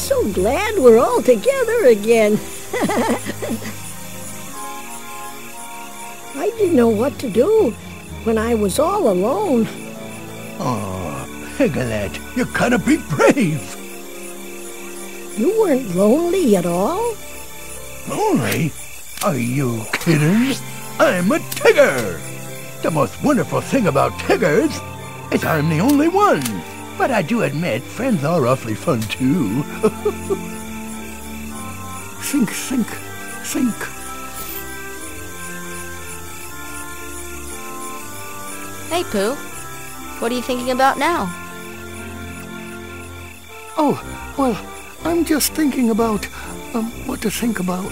So glad we're all together again. I didn't know what to do when I was all alone. Oh, Piglet, you gotta be brave. You weren't lonely at all? Lonely? Are you kidding? I'm a Tigger. The most wonderful thing about Tiggers is I'm the only one. But I do admit, friends are awfully fun, too. Think. Hey, Pooh. What are you thinking about now? Oh, well, I'm just thinking about, what to think about.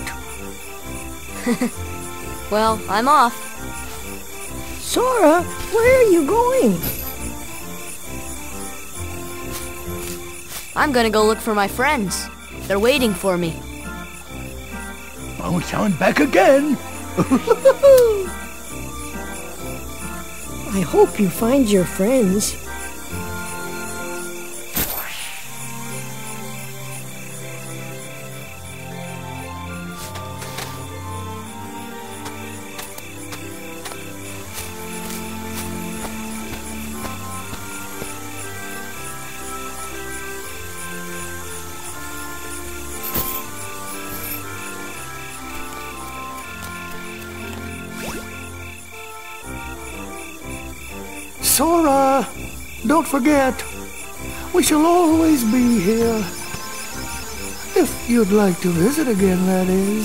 Well, I'm off. Sora, where are you going? I'm gonna go look for my friends. They're waiting for me. Oh, sound back again! I hope you find your friends. Sora, don't forget, we shall always be here. If you'd like to visit again, that is.